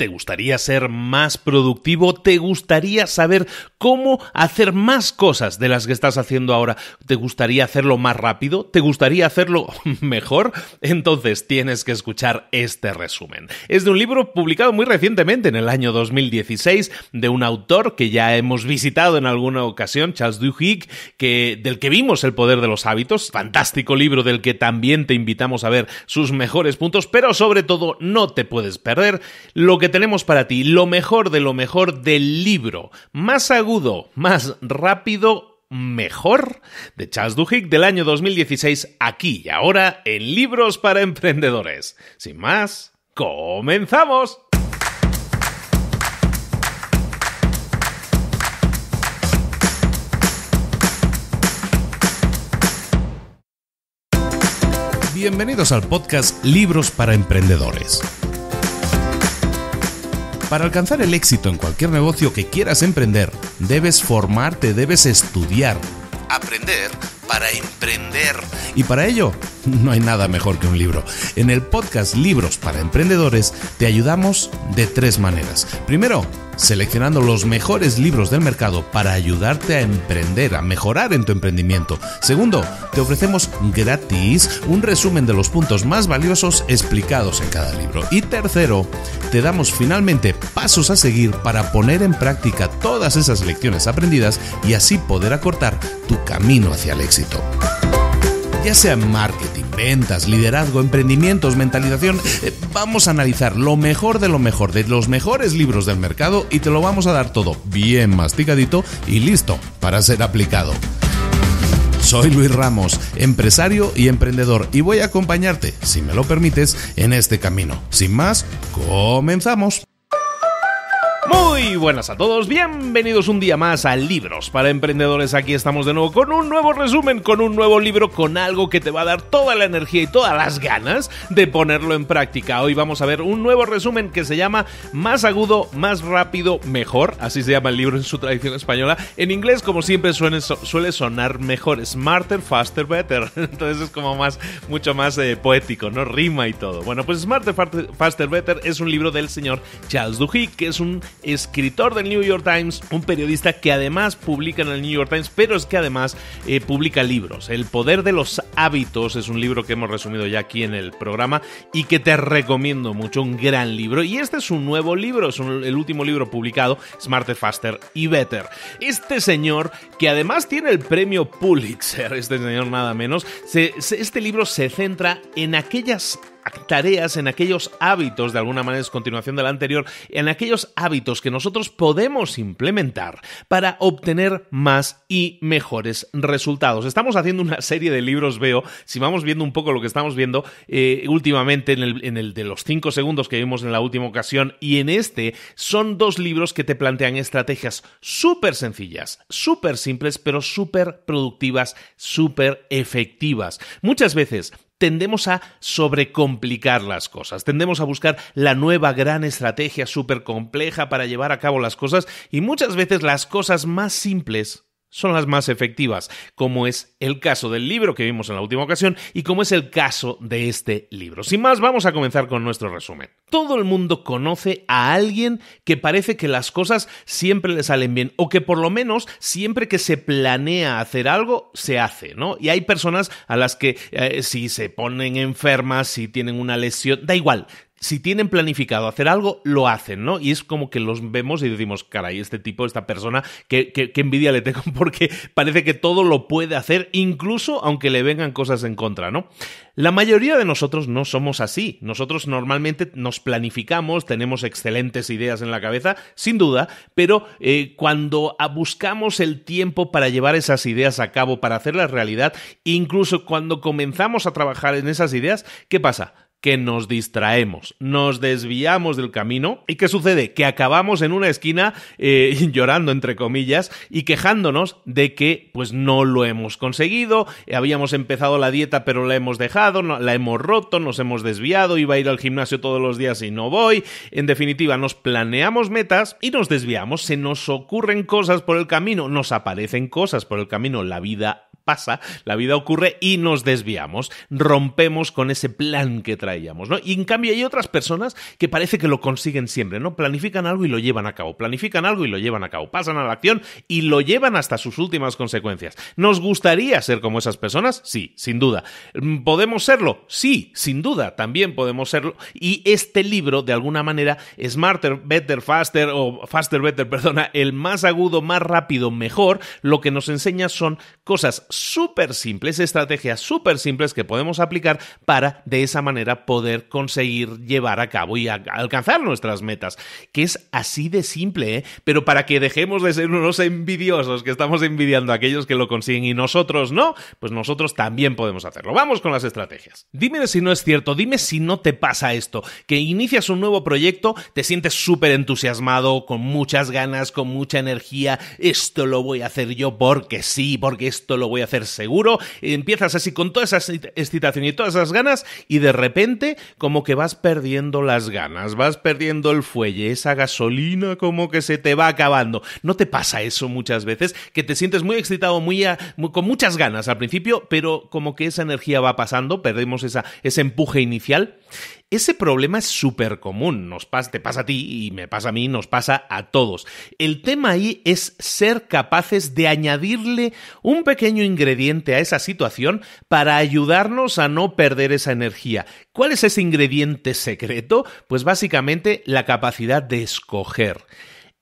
¿Te gustaría ser más productivo? ¿Te gustaría saber cómo hacer más cosas de las que estás haciendo ahora? ¿Te gustaría hacerlo más rápido? ¿Te gustaría hacerlo mejor? Entonces tienes que escuchar este resumen. Es de un libro publicado muy recientemente, en el año 2016, de un autor que ya hemos visitado en alguna ocasión, Charles Duhigg, del que vimos El poder de los hábitos, fantástico libro del que también te invitamos a ver sus mejores puntos, pero sobre todo no te puedes perder lo que tenemos para ti, lo mejor de lo mejor del libro Más agudo, más rápido, mejor, de Charles Duhigg, del año 2016, aquí y ahora en Libros para Emprendedores. Sin más, ¡comenzamos! Bienvenidos al podcast Libros para Emprendedores. Para alcanzar el éxito en cualquier negocio que quieras emprender, debes formarte, debes estudiar, aprender para emprender. Y para ello, no hay nada mejor que un libro. En el podcast Libros para Emprendedores te ayudamos de tres maneras. Primero, seleccionando los mejores libros del mercado para ayudarte a emprender, a mejorar en tu emprendimiento. Segundo, te ofrecemos gratis un resumen de los puntos más valiosos explicados en cada libro. Y tercero, te damos finalmente pasos a seguir para poner en práctica todas esas lecciones aprendidas y así poder acortar tu camino hacia el éxito. Ya sea en marketing, ventas, liderazgo, emprendimientos, mentalización, vamos a analizar lo mejor de lo mejor, de los mejores libros del mercado y te lo vamos a dar todo bien masticadito y listo para ser aplicado. Soy Luis Ramos, empresario y emprendedor, y voy a acompañarte, si me lo permites, en este camino. Sin más, comenzamos. Muy buenas a todos, bienvenidos un día más a Libros para Emprendedores. Aquí estamos de nuevo con un nuevo resumen, con un nuevo libro, con algo que te va a dar toda la energía y todas las ganas de ponerlo en práctica. Hoy vamos a ver un nuevo resumen que se llama Más agudo, más rápido, mejor. Así se llama el libro en su traducción española. En inglés, como siempre, suele sonar mejor. Smarter, Faster, Better. Entonces es como mucho más poético, ¿no? Rima y todo. Bueno, pues Smarter, Faster, Better es un libro del señor Charles Duhigg, que es un escritor del New York Times, un periodista que además publica en el New York Times, pero es que además publica libros. El poder de los hábitos es un libro que hemos resumido ya aquí en el programa y que te recomiendo mucho, un gran libro. Y este es un nuevo libro, es el último libro publicado, Smarter, Faster y Better. Este señor, que además tiene el premio Pulitzer, este señor nada menos, este libro se centra en aquellas tareas, en aquellos hábitos, de alguna manera es continuación de la anterior, en aquellos hábitos que nosotros podemos implementar para obtener más y mejores resultados. Estamos haciendo una serie de libros, veo, si vamos viendo un poco lo que estamos viendo últimamente en el de los 5 segundos que vimos en la última ocasión, y en este son dos libros que te plantean estrategias súper sencillas, súper simples, pero súper productivas, súper efectivas. Muchas veces tendemos a sobrecomplicar las cosas, tendemos a buscar la nueva gran estrategia súper compleja para llevar a cabo las cosas, y muchas veces las cosas más simples son las más efectivas, como es el caso del libro que vimos en la última ocasión y como es el caso de este libro. Sin más, vamos a comenzar con nuestro resumen. Todo el mundo conoce a alguien que parece que las cosas siempre le salen bien, o que por lo menos siempre que se planea hacer algo, se hace, ¿no? Y hay personas a las que si se ponen enfermas, si tienen una lesión, da igual. Si tienen planificado hacer algo, lo hacen, ¿no? Y es como que los vemos y decimos, caray, este tipo, esta persona, qué envidia le tengo, porque parece que todo lo puede hacer, incluso aunque le vengan cosas en contra, ¿no? La mayoría de nosotros no somos así. Nosotros normalmente nos planificamos, tenemos excelentes ideas en la cabeza, sin duda, pero cuando buscamos el tiempo para llevar esas ideas a cabo, para hacerlas realidad, incluso cuando comenzamos a trabajar en esas ideas, ¿qué pasa? Que nos distraemos, nos desviamos del camino. ¿Y qué sucede? Que acabamos en una esquina llorando, entre comillas, y quejándonos de que pues no lo hemos conseguido, habíamos empezado la dieta pero la hemos dejado, la hemos roto, nos hemos desviado, iba a ir al gimnasio todos los días y no voy. En definitiva, nos planeamos metas y nos desviamos, se nos ocurren cosas por el camino, nos aparecen cosas por el camino, la vida pasa, la vida ocurre y nos desviamos, rompemos con ese plan que traíamos, ¿no? Y en cambio hay otras personas que parece que lo consiguen siempre, ¿no? Planifican algo y lo llevan a cabo, planifican algo y lo llevan a cabo, pasan a la acción y lo llevan hasta sus últimas consecuencias. ¿Nos gustaría ser como esas personas? Sí, sin duda. ¿Podemos serlo? Sí, sin duda, también podemos serlo. Y este libro, de alguna manera, Smarter, Better, Faster, o Faster, Better, perdona, el más agudo, más rápido, mejor, lo que nos enseña son cosas súper simples, estrategias súper simples que podemos aplicar para, de esa manera, poder conseguir llevar a cabo y alcanzar nuestras metas. Que es así de simple, ¿eh? Pero para que dejemos de ser unos envidiosos que estamos envidiando a aquellos que lo consiguen y nosotros no, pues nosotros también podemos hacerlo. Vamos con las estrategias. Dime si no es cierto, dime si no te pasa esto, que inicias un nuevo proyecto, te sientes súper entusiasmado, con muchas ganas, con mucha energía, esto lo voy a hacer yo porque sí, porque esto lo voy a hacer seguro, empiezas así con toda esa excitación y todas esas ganas y de repente como que vas perdiendo las ganas, vas perdiendo el fuelle, esa gasolina como que se te va acabando. ¿No te pasa eso muchas veces? Que te sientes muy excitado, muy con muchas ganas al principio, pero como que esa energía va pasando, perdemos ese empuje inicial. Ese problema es súper común, te pasa a ti y me pasa a mí, nos pasa a todos. El tema ahí es ser capaces de añadirle un pequeño ingrediente a esa situación para ayudarnos a no perder esa energía. ¿Cuál es ese ingrediente secreto? Pues básicamente la capacidad de escoger.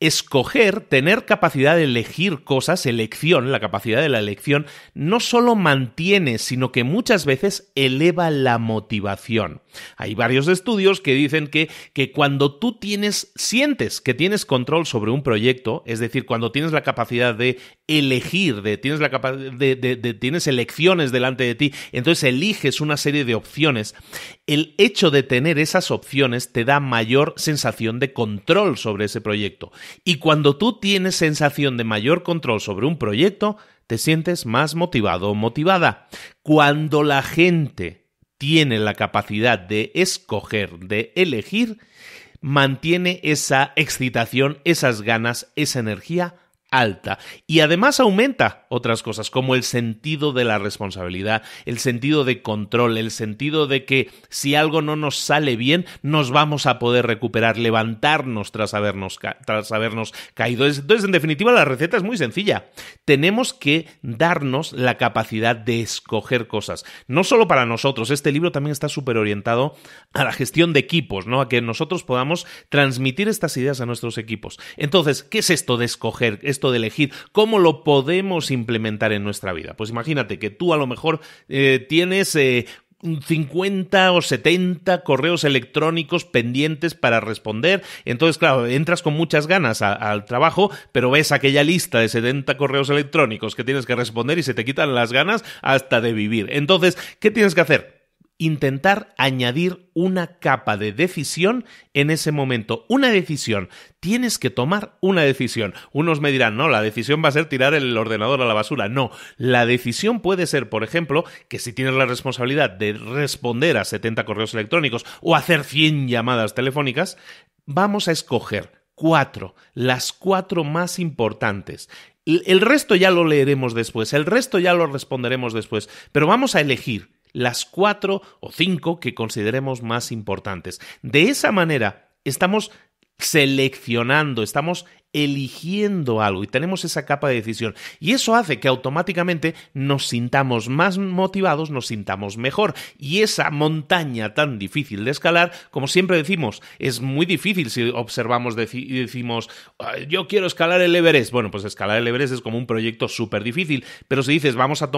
Escoger, tener capacidad de elegir cosas, elección, la capacidad de la elección, no solo mantiene, sino que muchas veces eleva la motivación. Hay varios estudios que dicen que cuando tú sientes que tienes control sobre un proyecto, es decir, cuando tienes la capacidad de elegir, tienes elecciones delante de ti, entonces eliges una serie de opciones, el hecho de tener esas opciones te da mayor sensación de control sobre ese proyecto. Y cuando tú tienes sensación de mayor control sobre un proyecto, te sientes más motivado o motivada. Cuando la gente tiene la capacidad de escoger, de elegir, mantiene esa excitación, esas ganas, esa energía alta. Y además aumenta otras cosas como el sentido de la responsabilidad, el sentido de control, el sentido de que si algo no nos sale bien nos vamos a poder recuperar, levantarnos tras habernos caído. Entonces, en definitiva, la receta es muy sencilla. Tenemos que darnos la capacidad de escoger cosas. No solo para nosotros. Este libro también está súper orientado a la gestión de equipos, ¿no? A que nosotros podamos transmitir estas ideas a nuestros equipos. Entonces, ¿qué es esto de escoger? Esto de elegir, ¿cómo lo podemos implementar en nuestra vida? Pues imagínate que tú a lo mejor tienes 50 o 70 correos electrónicos pendientes para responder. Entonces, claro, entras con muchas ganas al trabajo, pero ves aquella lista de 70 correos electrónicos que tienes que responder y se te quitan las ganas hasta de vivir. Entonces, ¿qué tienes que hacer? Intentar añadir una capa de decisión en ese momento. Una decisión. Tienes que tomar una decisión. Unos me dirán, no, la decisión va a ser tirar el ordenador a la basura. No, la decisión puede ser, por ejemplo, que si tienes la responsabilidad de responder a 70 correos electrónicos o hacer 100 llamadas telefónicas, vamos a escoger 4, las 4 más importantes. El resto ya lo leeremos después, el resto ya lo responderemos después, pero vamos a elegir las 4 o 5 que consideremos más importantes. De esa manera estamos seleccionando, estamos eligiendo algo y tenemos esa capa de decisión. Y eso hace que automáticamente nos sintamos más motivados, nos sintamos mejor. Y esa montaña tan difícil de escalar, como siempre decimos, es muy difícil si observamos y decimos, yo quiero escalar el Everest. Bueno, pues escalar el Everest es como un proyecto súper difícil. Pero si dices, vamos a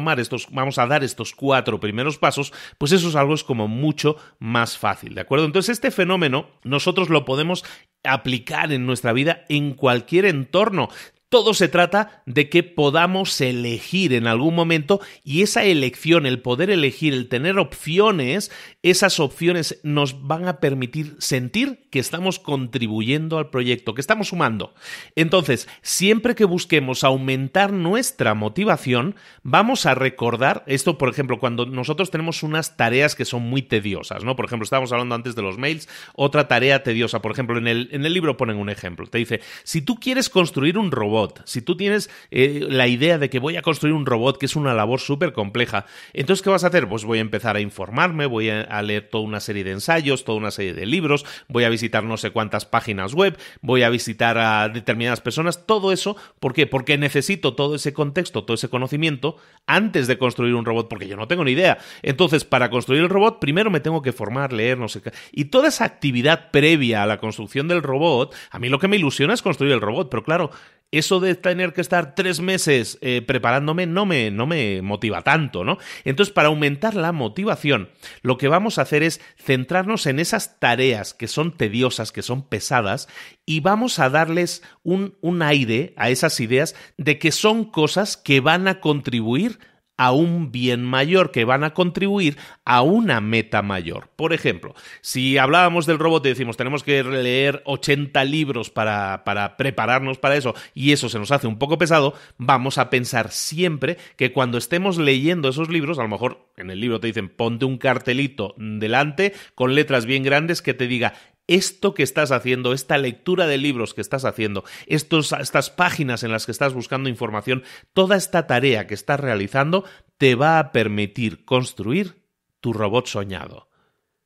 dar estos 4 primeros pasos, pues eso es algo como mucho más fácil, ¿de acuerdo? Entonces, este fenómeno nosotros lo podemos aplicar en nuestra vida en cualquier entorno. Todo se trata de que podamos elegir en algún momento y esa elección, el poder elegir, el tener opciones, esas opciones nos van a permitir sentir que estamos contribuyendo al proyecto, que estamos sumando. Entonces, siempre que busquemos aumentar nuestra motivación, vamos a recordar esto, por ejemplo, cuando nosotros tenemos unas tareas que son muy tediosas, ¿no? Por ejemplo, estábamos hablando antes de los mails, otra tarea tediosa. Por ejemplo, en el libro ponen un ejemplo. Te dice, si tú quieres construir un robot, robot, si tú tienes la idea de que voy a construir un robot, que es una labor súper compleja, entonces ¿qué vas a hacer? Pues voy a empezar a informarme, voy a leer toda una serie de ensayos, toda una serie de libros, voy a visitar no sé cuántas páginas web, voy a visitar a determinadas personas, todo eso, ¿por qué? Porque necesito todo ese contexto, todo ese conocimiento antes de construir un robot, porque yo no tengo ni idea. Entonces, para construir el robot, primero me tengo que formar, leer, no sé qué. Y toda esa actividad previa a la construcción del robot, a mí lo que me ilusiona es construir el robot, pero claro, eso de tener que estar 3 meses preparándome no me motiva tanto, ¿no? Entonces, para aumentar la motivación, lo que vamos a hacer es centrarnos en esas tareas que son tediosas, que son pesadas, y vamos a darles un aire a esas ideas de que son cosas que van a contribuir a un bien mayor, que van a contribuir a una meta mayor. Por ejemplo, si hablábamos del robot y decimos tenemos que leer 80 libros para prepararnos para eso y eso se nos hace un poco pesado, vamos a pensar siempre que cuando estemos leyendo esos libros, a lo mejor en el libro te dicen ponte un cartelito delante con letras bien grandes que te diga esto que estás haciendo, esta lectura de libros que estás haciendo, estas páginas en las que estás buscando información, toda esta tarea que estás realizando te va a permitir construir tu robot soñado.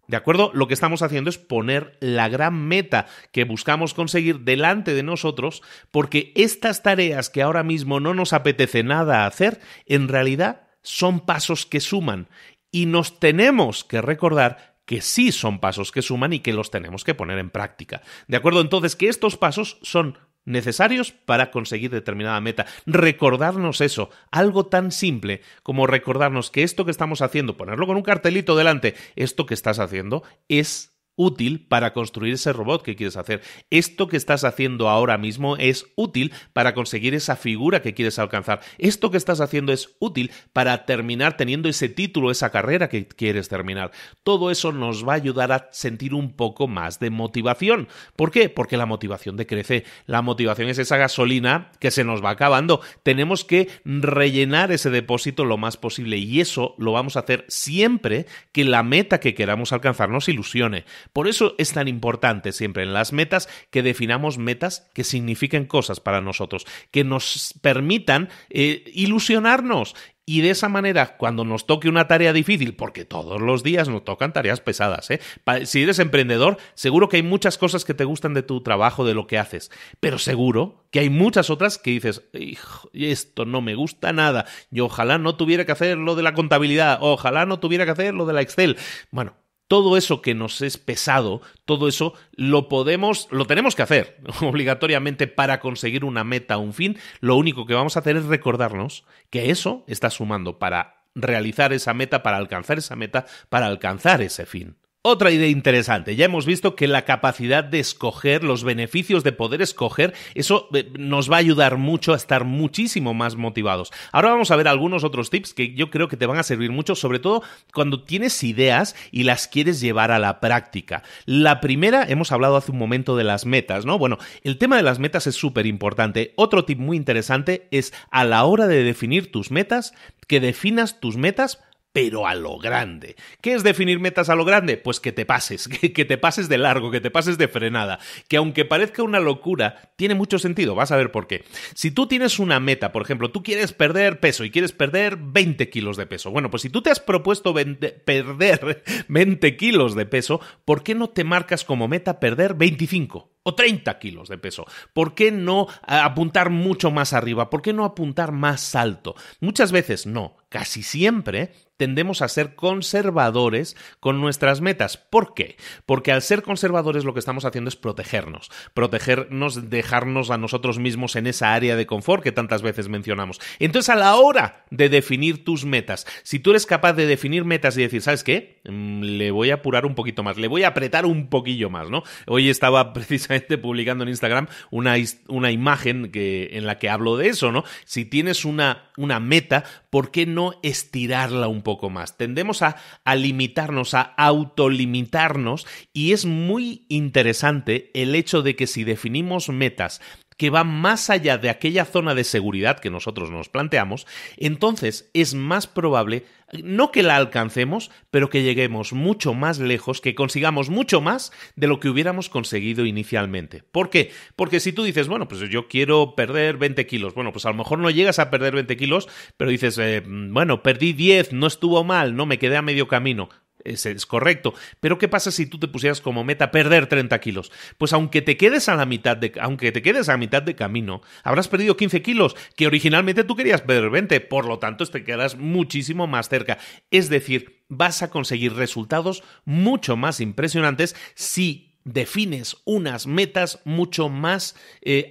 ¿De acuerdo? Lo que estamos haciendo es poner la gran meta que buscamos conseguir delante de nosotros, porque estas tareas que ahora mismo no nos apetece nada hacer, en realidad son pasos que suman y nos tenemos que recordar que sí son pasos que suman y que los tenemos que poner en práctica. ¿De acuerdo? Entonces, que estos pasos son necesarios para conseguir determinada meta. Recordarnos eso, algo tan simple como recordarnos que esto que estamos haciendo, ponerlo con un cartelito delante, esto que estás haciendo es útil para construir ese robot que quieres hacer. Esto que estás haciendo ahora mismo es útil para conseguir esa figura que quieres alcanzar. Esto que estás haciendo es útil para terminar teniendo ese título, esa carrera que quieres terminar. Todo eso nos va a ayudar a sentir un poco más de motivación. ¿Por qué? Porque la motivación decrece. La motivación es esa gasolina que se nos va acabando. Tenemos que rellenar ese depósito lo más posible y eso lo vamos a hacer siempre que la meta que queramos alcanzar nos ilusione. Por eso es tan importante siempre en las metas que definamos metas que signifiquen cosas para nosotros, que nos permitan ilusionarnos. Y de esa manera, cuando nos toque una tarea difícil, porque todos los días nos tocan tareas pesadas, ¿eh? Si eres emprendedor, seguro que hay muchas cosas que te gustan de tu trabajo, de lo que haces, pero seguro que hay muchas otras que dices, hijo, esto no me gusta nada, yo ojalá no tuviera que hacer lo de la contabilidad, ojalá no tuviera que hacer lo de la Excel. Bueno, todo eso que nos es pesado, todo eso lo tenemos que hacer obligatoriamente para conseguir una meta, un fin. Lo único que vamos a hacer es recordarnos que eso está sumando para realizar esa meta, para alcanzar esa meta, para alcanzar ese fin. Otra idea interesante, ya hemos visto que la capacidad de escoger, los beneficios de poder escoger, eso nos va a ayudar mucho a estar muchísimo más motivados. Ahora vamos a ver algunos otros tips que yo creo que te van a servir mucho, sobre todo cuando tienes ideas y las quieres llevar a la práctica. La primera, hemos hablado hace un momento de las metas, ¿no? Bueno, el tema de las metas es súper importante. Otro tip muy interesante es a la hora de definir tus metas, que definas tus metas pero a lo grande. ¿Qué es definir metas a lo grande? Pues que te pases, que te pases de largo, que te pases de frenada, que aunque parezca una locura, tiene mucho sentido, vas a ver por qué. Si tú tienes una meta, por ejemplo, tú quieres perder peso y quieres perder 20 kilos de peso, bueno, pues si tú te has propuesto perder 20 kilos de peso, ¿por qué no te marcas como meta perder 25? O 30 kilos de peso. ¿Por qué no apuntar mucho más arriba? ¿Por qué no apuntar más alto? Muchas veces no, casi siempre tendemos a ser conservadores con nuestras metas. ¿Por qué? Porque al ser conservadores lo que estamos haciendo es protegernos. Protegernos, dejarnos a nosotros mismos en esa área de confort que tantas veces mencionamos. Entonces, a la hora de definir tus metas, si tú eres capaz de definir metas y decir, ¿sabes qué? Le voy a apurar un poquito más, le voy a apretar un poquillo más, ¿no? Hoy estaba precisamente publicando en Instagram una imagen en la que hablo de eso, ¿no? Si tienes una meta, ¿por qué no estirarla un poco más? Tendemos a limitarnos, a autolimitarnos, y es muy interesante el hecho de que si definimos metas que va más allá de aquella zona de seguridad que nosotros nos planteamos, entonces es más probable, no que la alcancemos, pero que lleguemos mucho más lejos, que consigamos mucho más de lo que hubiéramos conseguido inicialmente. ¿Por qué? Porque si tú dices, bueno, pues yo quiero perder 20 kilos, bueno, pues a lo mejor no llegas a perder 20 kilos, pero dices, bueno, perdí 10, no estuvo mal, no, me quedé a medio camino. Ese es correcto. Pero ¿qué pasa si tú te pusieras como meta perder 30 kilos? Pues aunque te quedes a la mitad de, camino, habrás perdido 15 kilos, que originalmente tú querías perder 20, por lo tanto te quedarás muchísimo más cerca. Es decir, vas a conseguir resultados mucho más impresionantes si defines unas metas mucho más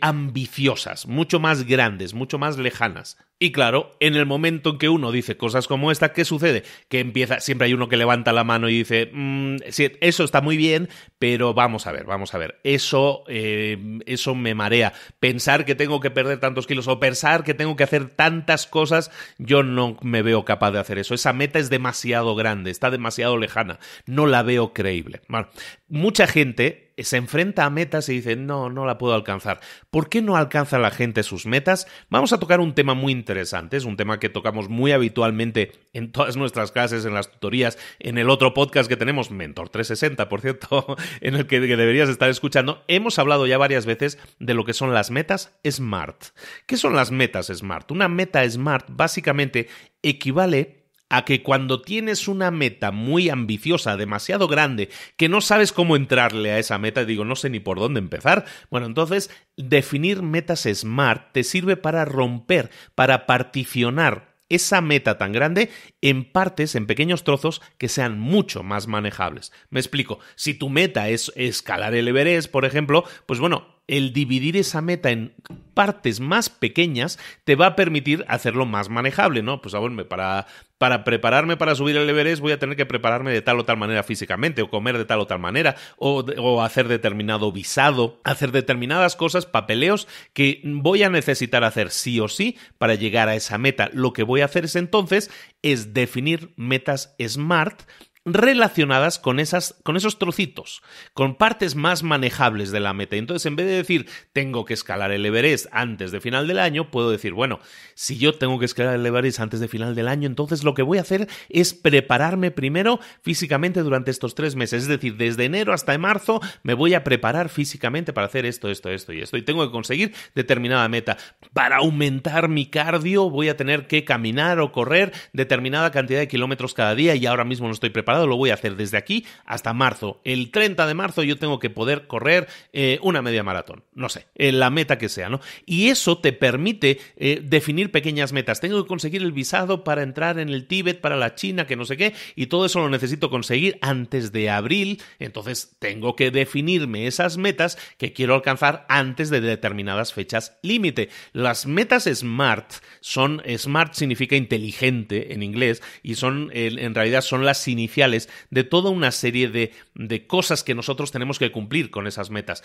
ambiciosas, mucho más grandes, mucho más lejanas. Y claro, en el momento en que uno dice cosas como esta, ¿qué sucede? Que empieza, siempre hay uno que levanta la mano y dice, sí, eso está muy bien, pero vamos a ver, eso me marea. Pensar que tengo que perder tantos kilos o pensar que tengo que hacer tantas cosas, yo no me veo capaz de hacer eso. Esa meta es demasiado grande, está demasiado lejana, no la veo creíble. Bueno, mucha gente se enfrenta a metas y dice, no la puedo alcanzar. ¿Por qué no alcanza la gente sus metas? Vamos a tocar un tema muy interesante, es un tema que tocamos muy habitualmente en todas nuestras clases, en las tutorías, en el otro podcast que tenemos, Mentor360, por cierto, en el que deberías estar escuchando. Hemos hablado ya varias veces de lo que son las metas SMART. ¿Qué son las metas SMART? Una meta SMART básicamente equivale a que cuando tienes una meta muy ambiciosa, demasiado grande, que no sabes cómo entrarle a esa meta, digo, no sé ni por dónde empezar, bueno, entonces definir metas SMART te sirve para romper, para particionar esa meta tan grande en partes, en pequeños trozos que sean mucho más manejables. Me explico, si tu meta es escalar el Everest, por ejemplo, pues bueno, el dividir esa meta en partes más pequeñas te va a permitir hacerlo más manejable, ¿no? Pues a ver, para prepararme para subir el Everest voy a tener que prepararme de tal o tal manera físicamente, o comer de tal o tal manera, o hacer determinado visado, hacer determinadas cosas, papeleos que voy a necesitar hacer sí o sí para llegar a esa meta. Lo que voy a hacer es entonces es definir metas SMART relacionadas con esos trocitos, con partes más manejables de la meta. Entonces, en vez de decir, tengo que escalar el Everest antes de final del año, puedo decir, bueno, si yo tengo que escalar el Everest antes de final del año, entonces lo que voy a hacer es prepararme primero físicamente durante estos 3 meses. Es decir, desde enero hasta marzo me voy a preparar físicamente para hacer esto. Y tengo que conseguir determinada meta. Para aumentar mi cardio voy a tener que caminar o correr determinada cantidad de kilómetros cada día y ahora mismo no estoy preparado. Lo voy a hacer desde aquí hasta marzo. El 30 de marzo yo tengo que poder correr una media maratón. No sé, la meta que sea, ¿no? Y eso te permite definir pequeñas metas. Tengo que conseguir el visado para entrar en el Tíbet, para la China, que no sé qué, y todo eso lo necesito conseguir antes de abril. Entonces tengo que definirme esas metas que quiero alcanzar antes de determinadas fechas límite. Las metas SMART son... SMART significa inteligente en inglés y son, en realidad son las iniciativas de toda una serie de cosas que nosotros tenemos que cumplir con esas metas.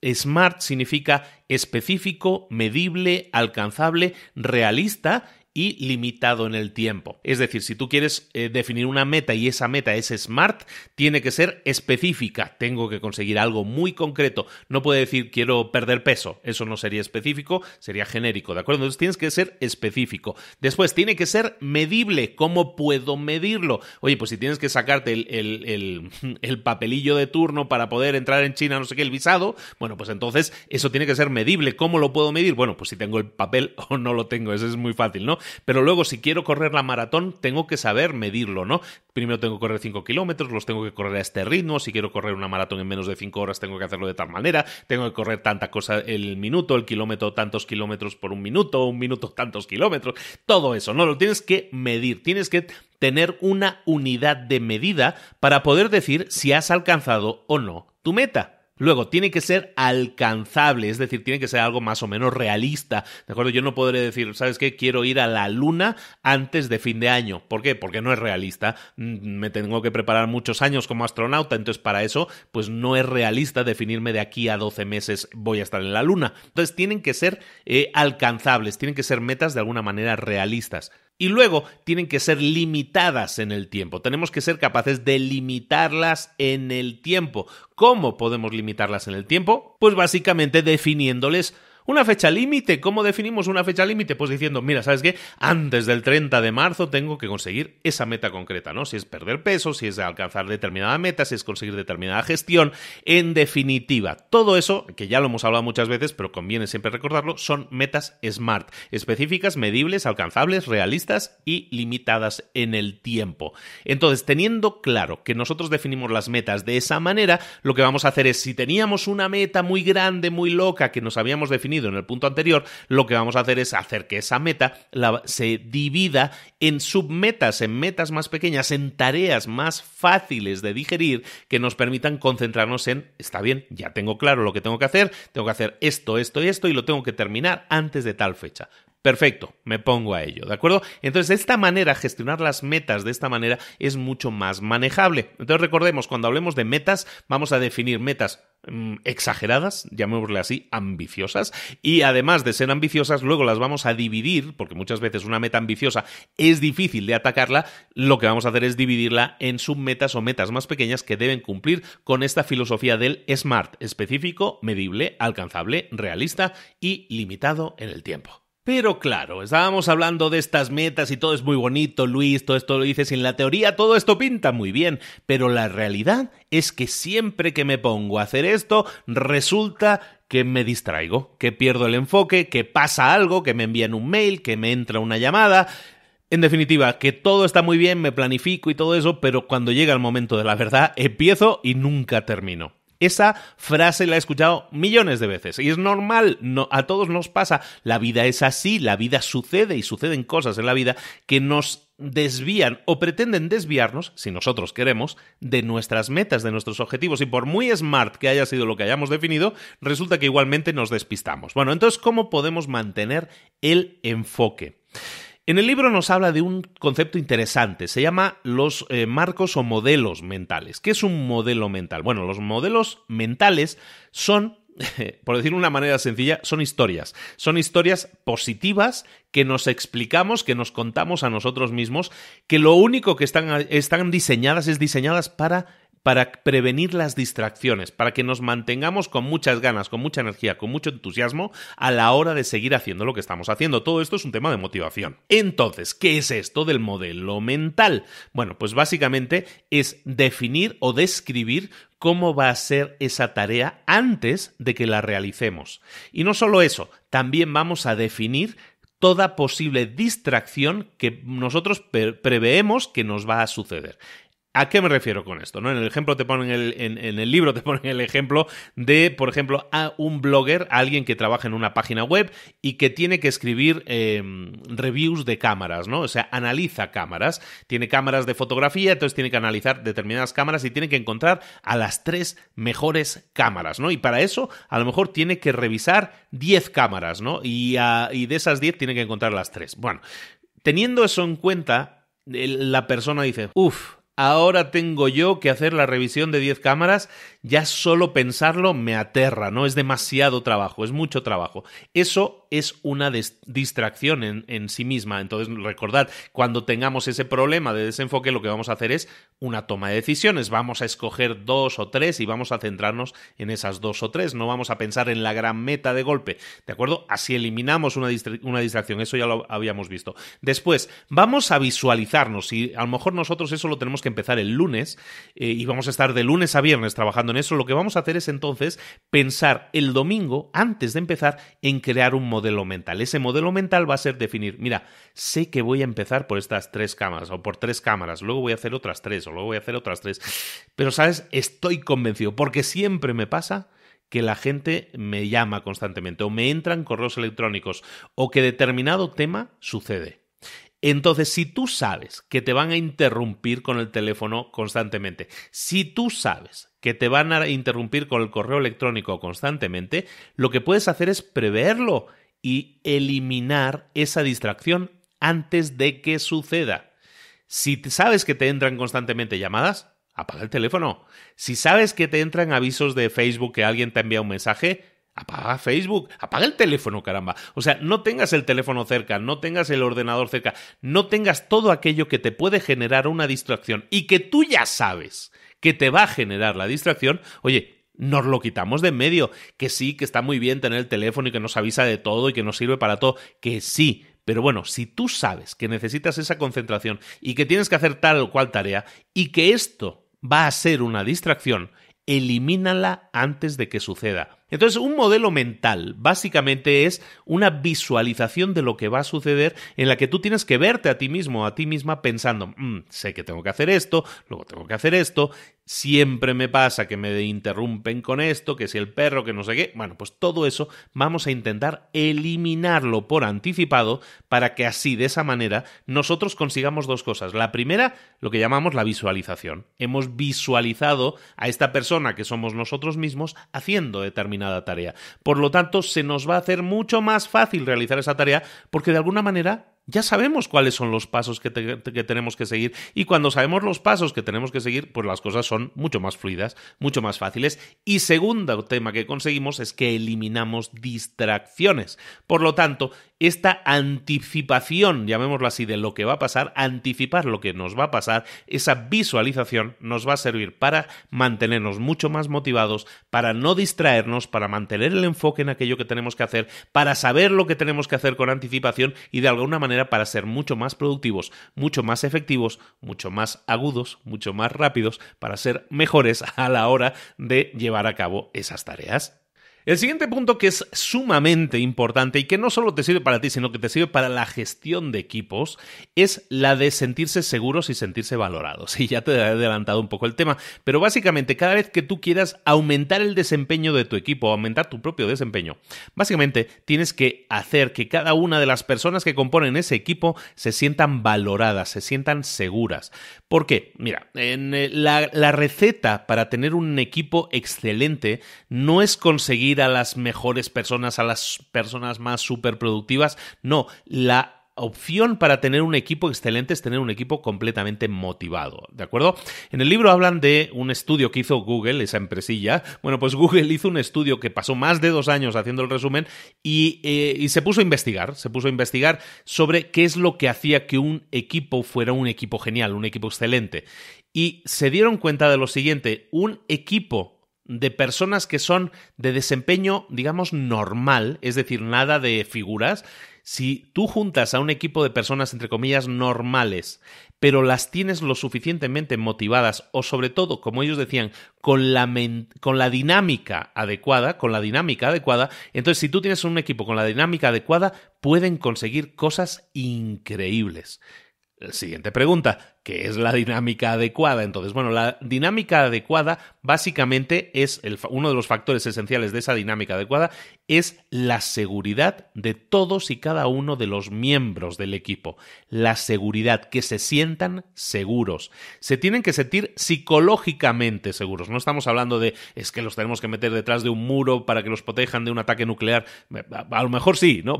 SMART significa específico, medible, alcanzable, realista y limitado en el tiempo. Es decir, si tú quieres definir una meta y esa meta es SMART, tiene que ser específica. Tengo que conseguir algo muy concreto. No puede decir quiero perder peso. Eso no sería específico, sería genérico, ¿de acuerdo? Entonces tienes que ser específico. Después tiene que ser medible. ¿Cómo puedo medirlo? Oye, pues si tienes que sacarte el papelillo de turno para poder entrar en China, no sé qué, el visado, bueno, pues entonces eso tiene que ser medible. ¿Cómo lo puedo medir? Bueno, pues si tengo el papel o no lo tengo. Eso es muy fácil, ¿no? Pero luego, si quiero correr la maratón, tengo que saber medirlo, ¿no? Primero tengo que correr 5 kilómetros, los tengo que correr a este ritmo. Si quiero correr una maratón en menos de 5 horas, tengo que hacerlo de tal manera. Tengo que correr tanta cosa el minuto, el kilómetro, tantos kilómetros por un minuto, tantos kilómetros. Todo eso, ¿no? Lo tienes que medir. Tienes que tener una unidad de medida para poder decir si has alcanzado o no tu meta. Luego, tiene que ser alcanzable, es decir, tiene que ser algo más o menos realista, ¿de acuerdo? Yo no podré decir, ¿sabes qué? Quiero ir a la luna antes de fin de año. ¿Por qué? Porque no es realista. Me tengo que preparar muchos años como astronauta, entonces para eso, pues no es realista definirme de aquí a 12 meses voy a estar en la luna. Entonces, tienen que ser alcanzables, tienen que ser metas de alguna manera realistas. Y luego tienen que ser limitadas en el tiempo. Tenemos que ser capaces de limitarlas en el tiempo. ¿Cómo podemos limitarlas en el tiempo? Pues básicamente definiéndoles ¿Una fecha límite? ¿Cómo definimos una fecha límite? Pues diciendo, mira, ¿sabes qué? Antes del 30 de marzo tengo que conseguir esa meta concreta, ¿no? Si es perder peso, si es alcanzar determinada meta, si es conseguir determinada gestión. En definitiva, todo eso, que ya lo hemos hablado muchas veces, pero conviene siempre recordarlo, son metas SMART. Específicas, medibles, alcanzables, realistas y limitadas en el tiempo. Entonces, teniendo claro que nosotros definimos las metas de esa manera, lo que vamos a hacer es, si teníamos una meta muy grande, muy loca, que nos habíamos definido en el punto anterior, lo que vamos a hacer es hacer que esa meta se divida en submetas, en metas más pequeñas, en tareas más fáciles de digerir que nos permitan concentrarnos en, está bien, ya tengo claro lo que tengo que hacer esto, esto y esto, y lo tengo que terminar antes de tal fecha. Perfecto, me pongo a ello, ¿de acuerdo? Entonces, de esta manera, gestionar las metas de esta manera es mucho más manejable. Entonces, recordemos, cuando hablemos de metas, vamos a definir metas exageradas, llamémosle así, ambiciosas, y además de ser ambiciosas, luego las vamos a dividir, porque muchas veces una meta ambiciosa es difícil de atacarla, lo que vamos a hacer es dividirla en submetas o metas más pequeñas que deben cumplir con esta filosofía del SMART, específico, medible, alcanzable, realista y limitado en el tiempo. Pero claro, estábamos hablando de estas metas y todo es muy bonito, Luis, todo esto lo dices, y en la teoría todo esto pinta muy bien, pero la realidad es que siempre que me pongo a hacer esto, resulta que me distraigo, que pierdo el enfoque, que pasa algo, que me envían un mail, que me entra una llamada. En definitiva, que todo está muy bien, me planifico y todo eso, pero cuando llega el momento de la verdad, empiezo y nunca termino. Esa frase la he escuchado millones de veces y es normal, no, a todos nos pasa. La vida es así, la vida sucede y suceden cosas en la vida que nos desvían o pretenden desviarnos, si nosotros queremos, de nuestras metas, de nuestros objetivos, y por muy smart que haya sido lo que hayamos definido, resulta que igualmente nos despistamos. Bueno, entonces, ¿cómo podemos mantener el enfoque? En el libro nos habla de un concepto interesante, se llama los marcos o modelos mentales. ¿Qué es un modelo mental? Bueno, los modelos mentales son, por decirlo de una manera sencilla, son historias positivas que nos explicamos, que nos contamos a nosotros mismos, que lo único que están diseñadas para prevenir las distracciones, para que nos mantengamos con muchas ganas, con mucha energía, con mucho entusiasmo a la hora de seguir haciendo lo que estamos haciendo. Todo esto es un tema de motivación. Entonces, ¿qué es esto del modelo mental? Bueno, pues básicamente es definir o describir cómo va a ser esa tarea antes de que la realicemos. Y no solo eso, también vamos a definir toda posible distracción que nosotros preveemos que nos va a suceder. ¿A qué me refiero con esto? ¿No? En el ejemplo te ponen en el libro te ponen el ejemplo de, por ejemplo, a un blogger, a alguien que trabaja en una página web y que tiene que escribir reviews de cámaras, ¿no? O sea, analiza cámaras, tiene cámaras de fotografía, entonces tiene que analizar determinadas cámaras y tiene que encontrar a las 3 mejores cámaras, ¿no? Y para eso, a lo mejor tiene que revisar 10 cámaras, ¿no? Y de esas 10 tiene que encontrar las 3. Bueno, teniendo eso en cuenta, la persona dice, uff, ahora tengo yo que hacer la revisión de 10 cámaras, ya solo pensarlo me aterra, ¿no? Es demasiado trabajo, es mucho trabajo. Eso es una distracción en sí misma. Entonces, recordad, cuando tengamos ese problema de desenfoque, lo que vamos a hacer es una toma de decisiones. Vamos a escoger 2 o 3 y vamos a centrarnos en esas 2 o 3. No vamos a pensar en la gran meta de golpe, ¿de acuerdo? Así eliminamos una distracción. Eso ya lo habíamos visto. Después, vamos a visualizarnos y a lo mejor nosotros eso lo tenemos que empezar el lunes y vamos a estar de lunes a viernes trabajando en eso. Lo que vamos a hacer es entonces pensar el domingo, antes de empezar, en crear un modelo mental. Ese modelo mental va a ser definir, mira, sé que voy a empezar por estas 3 cámaras o por 3 cámaras, luego voy a hacer otras 3 o luego voy a hacer otras 3, pero sabes, estoy convencido, porque siempre me pasa que la gente me llama constantemente o me entran correos electrónicos o que determinado tema sucede. Entonces, si tú sabes que te van a interrumpir con el teléfono constantemente, si tú sabes que te van a interrumpir con el correo electrónico constantemente, lo que puedes hacer es preverlo y eliminar esa distracción antes de que suceda. Si sabes que te entran constantemente llamadas, apaga el teléfono. Si sabes que te entran avisos de Facebook que alguien te envía un mensaje, apaga Facebook, apaga el teléfono, caramba. O sea, no tengas el teléfono cerca, no tengas el ordenador cerca, no tengas todo aquello que te puede generar una distracción y que tú ya sabes que te va a generar la distracción. Oye, nos lo quitamos de en medio. Que sí, que está muy bien tener el teléfono y que nos avisa de todo y que nos sirve para todo, que sí. Pero bueno, si tú sabes que necesitas esa concentración y que tienes que hacer tal o cual tarea y que esto va a ser una distracción, elimínala antes de que suceda. Entonces, un modelo mental básicamente es una visualización de lo que va a suceder en la que tú tienes que verte a ti mismo o a ti misma pensando, sé que tengo que hacer esto, luego tengo que hacer esto, siempre me pasa que me interrumpen con esto, que si el perro, que no sé qué. Bueno, pues todo eso vamos a intentar eliminarlo por anticipado para que así, de esa manera, nosotros consigamos dos cosas. La primera, lo que llamamos la visualización. Hemos visualizado a esta persona que somos nosotros mismos haciendo determinada tarea. Por lo tanto, se nos va a hacer mucho más fácil realizar esa tarea porque de alguna manera ya sabemos cuáles son los pasos que tenemos que seguir, y cuando sabemos los pasos que tenemos que seguir, pues las cosas son mucho más fluidas, mucho más fáciles. Y segundo tema que conseguimos es que eliminamos distracciones. Por lo tanto, esta anticipación, llamémoslo así, de lo que va a pasar, anticipar lo que nos va a pasar, esa visualización nos va a servir para mantenernos mucho más motivados, para no distraernos, para mantener el enfoque en aquello que tenemos que hacer, para saber lo que tenemos que hacer con anticipación y de alguna manera para ser mucho más productivos, mucho más efectivos, mucho más agudos, mucho más rápidos, para ser mejores a la hora de llevar a cabo esas tareas. El siguiente punto, que es sumamente importante y que no solo te sirve para ti, sino que te sirve para la gestión de equipos, es la de sentirse seguros y sentirse valorados. Y ya te he adelantado un poco el tema, pero básicamente cada vez que tú quieras aumentar el desempeño de tu equipo, aumentar tu propio desempeño, básicamente tienes que hacer que cada una de las personas que componen ese equipo se sientan valoradas, se sientan seguras. ¿Por qué? Mira, la receta para tener un equipo excelente no es conseguir a las mejores personas, a las personas más superproductivas. No, la opción para tener un equipo excelente es tener un equipo completamente motivado, ¿de acuerdo? En el libro hablan de un estudio que hizo Google, esa empresilla. Bueno, pues Google hizo un estudio que pasó más de 2 años haciendo el resumen y se puso a investigar sobre qué es lo que hacía que un equipo fuera un equipo genial, un equipo excelente. Y se dieron cuenta de lo siguiente: un equipo de personas que son de desempeño, digamos, normal, es decir, nada de figuras. Si tú juntas a un equipo de personas, entre comillas, normales, pero las tienes lo suficientemente motivadas o, sobre todo, como ellos decían, con la dinámica adecuada, entonces, si tú tienes un equipo con la dinámica adecuada, pueden conseguir cosas increíbles. La siguiente pregunta, ¿qué es la dinámica adecuada? Entonces, bueno, la dinámica adecuada básicamente es, uno de los factores esenciales de esa dinámica adecuada es la seguridad de todos y cada uno de los miembros del equipo. La seguridad, que se sientan seguros. Se tienen que sentir psicológicamente seguros. No estamos hablando de, es que los tenemos que meter detrás de un muro para que los protejan de un ataque nuclear. A lo mejor sí, ¿no?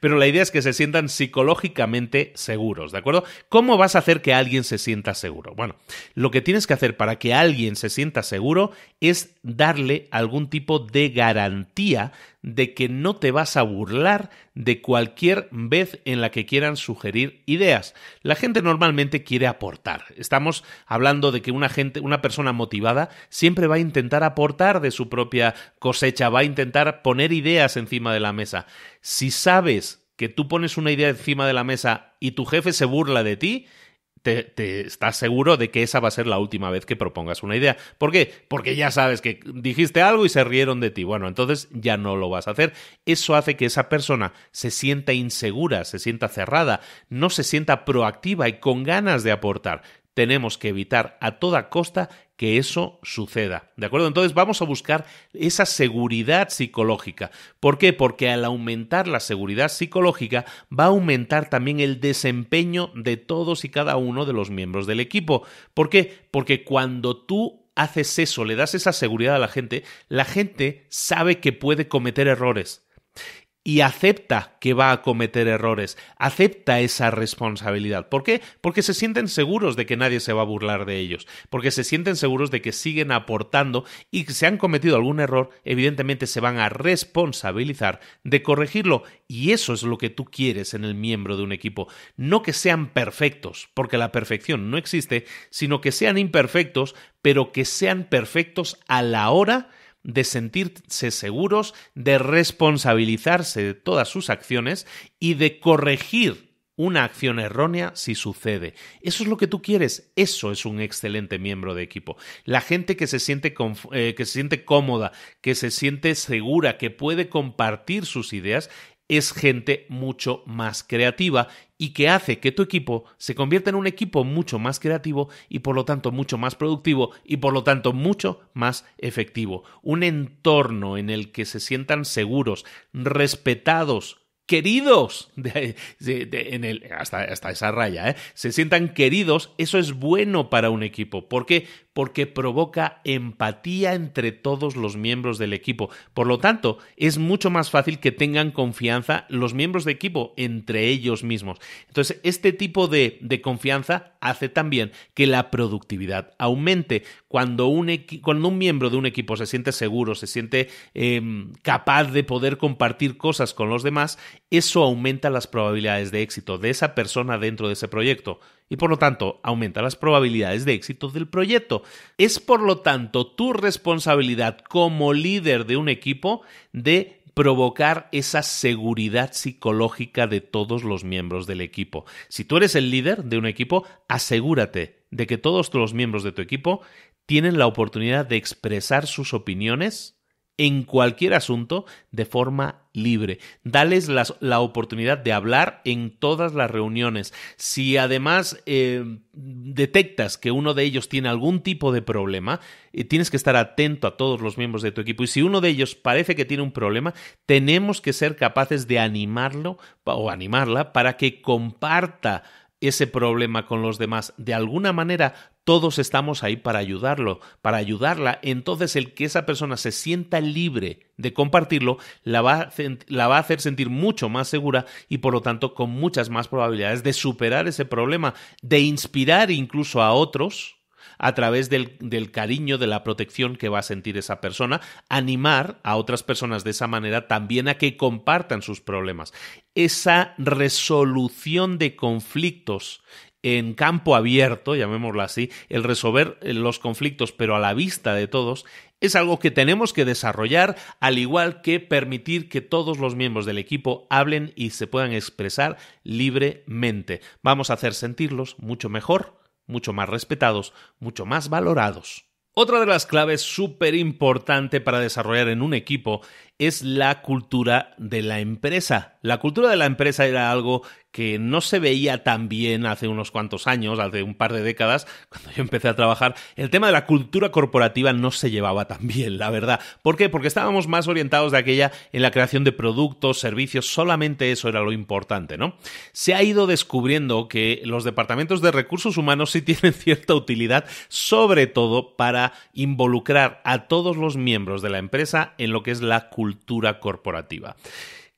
Pero la idea es que se sientan psicológicamente seguros, ¿de acuerdo? ¿Cómo vas a hacer que alguien se sienta seguro? Bueno, lo que tienes que hacer para que alguien se sienta seguro es darle algún tipo de garantía de que no te vas a burlar de cualquier vez en la que quieran sugerir ideas. La gente normalmente quiere aportar. Estamos hablando de que una persona motivada siempre va a intentar aportar de su propia cosecha, va a intentar poner ideas encima de la mesa. Si sabes que tú pones una idea encima de la mesa y tu jefe se burla de ti, te estás seguro de que esa va a ser la última vez que propongas una idea. ¿Por qué? Porque ya sabes que dijiste algo y se rieron de ti. Bueno, entonces ya no lo vas a hacer. Eso hace que esa persona se sienta insegura, se sienta cerrada, no se sienta proactiva y con ganas de aportar. Tenemos que evitar a toda costa que eso suceda, ¿de acuerdo? Entonces vamos a buscar esa seguridad psicológica. ¿Por qué? Porque al aumentar la seguridad psicológica va a aumentar también el desempeño de todos y cada uno de los miembros del equipo. ¿Por qué? Porque cuando tú haces eso, le das esa seguridad a la gente sabe que puede cometer errores. y acepta que va a cometer errores, acepta esa responsabilidad. ¿Por qué? Porque se sienten seguros de que nadie se va a burlar de ellos, porque se sienten seguros de que siguen aportando y que si han cometido algún error, evidentemente se van a responsabilizar de corregirlo. Y eso es lo que tú quieres en el miembro de un equipo. No que sean perfectos, porque la perfección no existe, sino que sean imperfectos, pero que sean perfectos a la hora de sentirse seguros, de responsabilizarse de todas sus acciones y de corregir una acción errónea si sucede. Eso es lo que tú quieres. Eso es un excelente miembro de equipo. La gente que se siente cómoda, que se siente segura, que puede compartir sus ideas, es gente mucho más creativa y que hace que tu equipo se convierta en un equipo mucho más creativo y por lo tanto mucho más productivo y por lo tanto mucho más efectivo. Un entorno en el que se sientan seguros, respetados, queridos, hasta esa raya, se sientan queridos. Eso es bueno para un equipo. ¿Por qué? Porque provoca empatía entre todos los miembros del equipo. Por lo tanto, es mucho más fácil que tengan confianza los miembros de equipo entre ellos mismos. Entonces, este tipo de confianza hace también que la productividad aumente. Cuando un miembro de un equipo se siente seguro, se siente capaz de poder compartir cosas con los demás, eso aumenta las probabilidades de éxito de esa persona dentro de ese proyecto y por lo tanto aumenta las probabilidades de éxito del proyecto. Es por lo tanto tu responsabilidad como líder de un equipo de provocar esa seguridad psicológica de todos los miembros del equipo. Si tú eres el líder de un equipo, asegúrate de que todos los miembros de tu equipo tienen la oportunidad de expresar sus opiniones en cualquier asunto de forma libre. Dales la oportunidad de hablar en todas las reuniones. Si además detectas que uno de ellos tiene algún tipo de problema, tienes que estar atento a todos los miembros de tu equipo. Y si uno de ellos parece que tiene un problema, tenemos que ser capaces de animarlo o animarla para que comparta ese problema con los demás. De alguna manera, todos estamos ahí para ayudarlo, para ayudarla. Entonces, el que esa persona se sienta libre de compartirlo la va a hacer sentir mucho más segura y, por lo tanto, con muchas más probabilidades de superar ese problema, de inspirar incluso a otros a través del cariño, de la protección que va a sentir esa persona, animar a otras personas de esa manera también a que compartan sus problemas. Esa resolución de conflictos en campo abierto, llamémoslo así, el resolver los conflictos pero a la vista de todos, es algo que tenemos que desarrollar, al igual que permitir que todos los miembros del equipo hablen y se puedan expresar libremente. Vamos a hacer sentirlos mucho mejor, mucho más respetados, mucho más valorados. Otra de las claves súper importante para desarrollar en un equipo es la cultura de la empresa. La cultura de la empresa era algo que no se veía tan bien hace unos cuantos años, hace un par de décadas, cuando yo empecé a trabajar. El tema de la cultura corporativa no se llevaba tan bien, la verdad. ¿Por qué? Porque estábamos más orientados de aquella en la creación de productos, servicios, solamente eso era lo importante, ¿no? Se ha ido descubriendo que los departamentos de recursos humanos sí tienen cierta utilidad, sobre todo para involucrar a todos los miembros de la empresa en lo que es la cultura corporativa.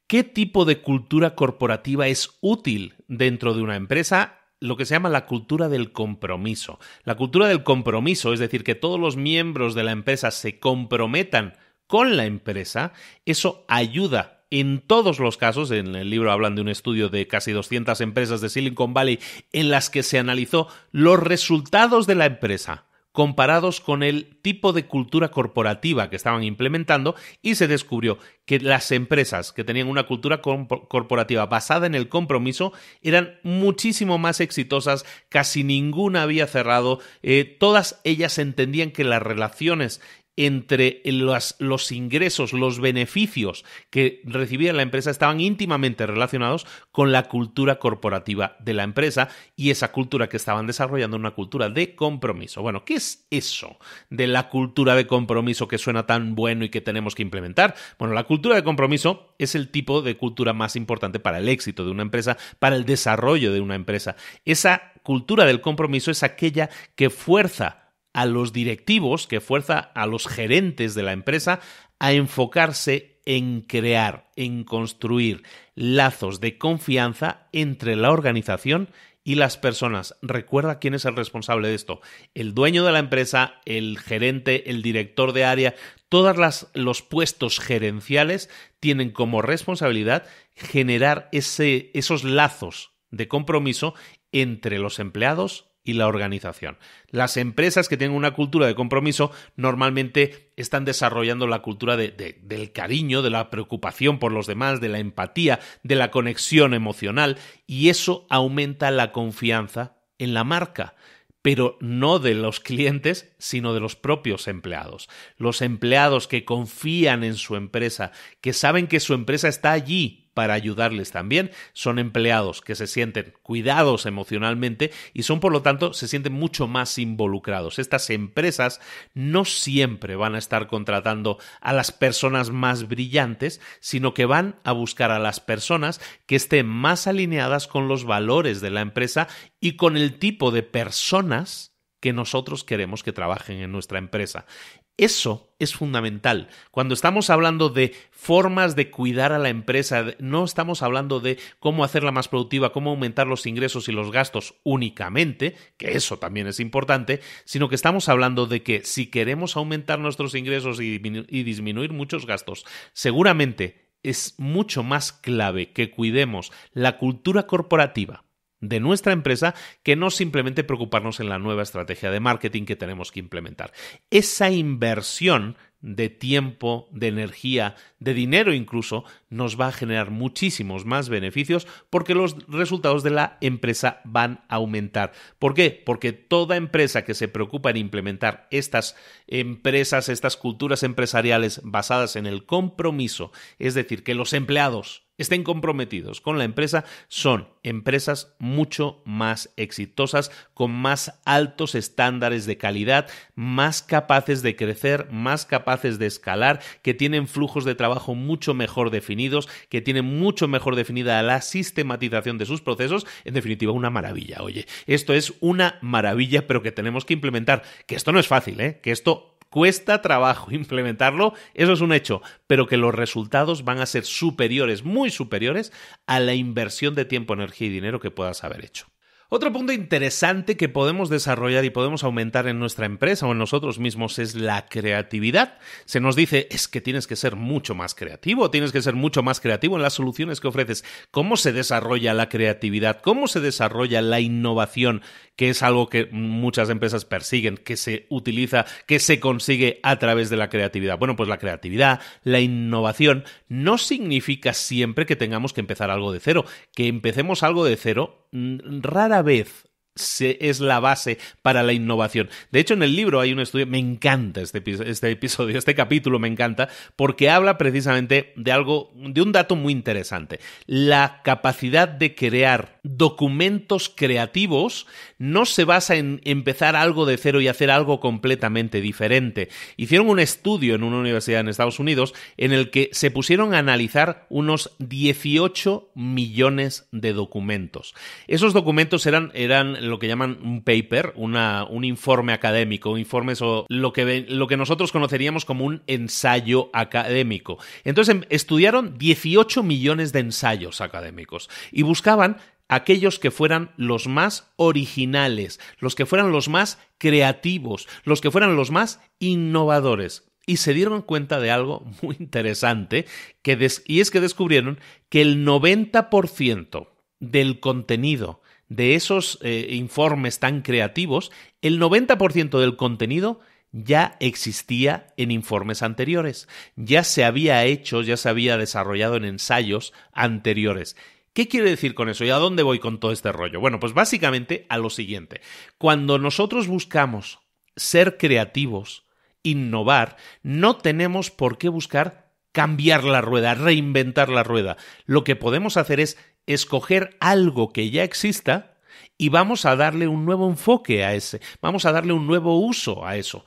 ¿Qué tipo de cultura corporativa es útil dentro de una empresa? Lo que se llama la cultura del compromiso. La cultura del compromiso, es decir, que todos los miembros de la empresa se comprometan con la empresa, eso ayuda. En todos los casos, en el libro hablan de un estudio de casi 200 empresas de Silicon Valley en las que se analizó los resultados de la empresa comparados con el tipo de cultura corporativa que estaban implementando, y se descubrió que las empresas que tenían una cultura corporativa basada en el compromiso eran muchísimo más exitosas, casi ninguna había cerrado, todas ellas entendían que las relaciones entre los ingresos, los beneficios que recibía la empresa estaban íntimamente relacionados con la cultura corporativa de la empresa y esa cultura que estaban desarrollando, una cultura de compromiso. Bueno, ¿qué es eso de la cultura de compromiso que suena tan bueno y que tenemos que implementar? Bueno, la cultura de compromiso es el tipo de cultura más importante para el éxito de una empresa, para el desarrollo de una empresa. Esa cultura del compromiso es aquella que fuerza a los directivos, que fuerza a los gerentes de la empresa a enfocarse en crear, en construir lazos de confianza entre la organización y las personas. Recuerda quién es el responsable de esto. El dueño de la empresa, el gerente, el director de área, todos los puestos gerenciales tienen como responsabilidad generar esos lazos de compromiso entre los empleados y la organización. Las empresas que tienen una cultura de compromiso normalmente están desarrollando la cultura del cariño, de la preocupación por los demás, de la empatía, de la conexión emocional, y eso aumenta la confianza en la marca, pero no de los clientes, sino de los propios empleados. Los empleados que confían en su empresa, que saben que su empresa está allí para ayudarles también, son empleados que se sienten cuidados emocionalmente y son, por lo tanto, se sienten mucho más involucrados. Estas empresas no siempre van a estar contratando a las personas más brillantes, sino que van a buscar a las personas que estén más alineadas con los valores de la empresa y con el tipo de personas que nosotros queremos que trabajen en nuestra empresa. Eso es fundamental. Cuando estamos hablando de formas de cuidar a la empresa, no estamos hablando de cómo hacerla más productiva, cómo aumentar los ingresos y los gastos únicamente, que eso también es importante, sino que estamos hablando de que si queremos aumentar nuestros ingresos y disminuir muchos gastos, seguramente es mucho más clave que cuidemos la cultura corporativa de nuestra empresa que no simplemente preocuparnos en la nueva estrategia de marketing que tenemos que implementar. Esa inversión de tiempo, de energía, de dinero incluso, nos va a generar muchísimos más beneficios porque los resultados de la empresa van a aumentar. ¿Por qué? Porque toda empresa que se preocupa en implementar estas culturas empresariales basadas en el compromiso, es decir, que los empleados estén comprometidos con la empresa, son empresas mucho más exitosas, con más altos estándares de calidad, más capaces de crecer, más capaces de escalar, que tienen flujos de trabajo mucho mejor definidos, que tienen mucho mejor definida la sistematización de sus procesos. En definitiva, una maravilla. Oye, esto es una maravilla, pero que tenemos que implementar. Que esto no es fácil, que esto cuesta trabajo implementarlo, eso es un hecho, pero que los resultados van a ser superiores, muy superiores, a la inversión de tiempo, energía y dinero que puedas haber hecho. Otro punto interesante que podemos desarrollar y podemos aumentar en nuestra empresa o en nosotros mismos es la creatividad. Se nos dice, es que tienes que ser mucho más creativo, en las soluciones que ofreces. ¿Cómo se desarrolla la creatividad? ¿Cómo se desarrolla la innovación? Que es algo que muchas empresas persiguen, que se utiliza, que se consigue a través de la creatividad. Bueno, pues la creatividad, la innovación, no significa siempre que tengamos que empezar algo de cero. Que empecemos algo de cero rara vez es la base para la innovación. De hecho, en el libro hay un estudio, me encanta este capítulo me encanta, porque habla precisamente de un dato muy interesante. La capacidad de crear documentos creativos no se basa en empezar algo de cero y hacer algo completamente diferente. Hicieron un estudio en una universidad en Estados Unidos en el que se pusieron a analizar unos 18 millones de documentos. Esos documentos eran lo que llaman un paper, un informe académico, lo que nosotros conoceríamos como un ensayo académico. Entonces estudiaron 18 millones de ensayos académicos y buscaban aquellos que fueran los más originales, los que fueran los más creativos, los que fueran los más innovadores. Y se dieron cuenta de algo muy interesante, y es que descubrieron que el 90% del contenido de esos informes tan creativos, el 90% del contenido ya existía en informes anteriores, ya se había hecho, ya se había desarrollado en ensayos anteriores. ¿Qué quiere decir con eso? ¿Y a dónde voy con todo este rollo? Bueno, pues básicamente a lo siguiente. Cuando nosotros buscamos ser creativos, innovar, no tenemos por qué buscar cambiar la rueda, reinventar la rueda. Lo que podemos hacer es escoger algo que ya exista y vamos a darle un nuevo enfoque a ese, vamos a darle un nuevo uso a eso.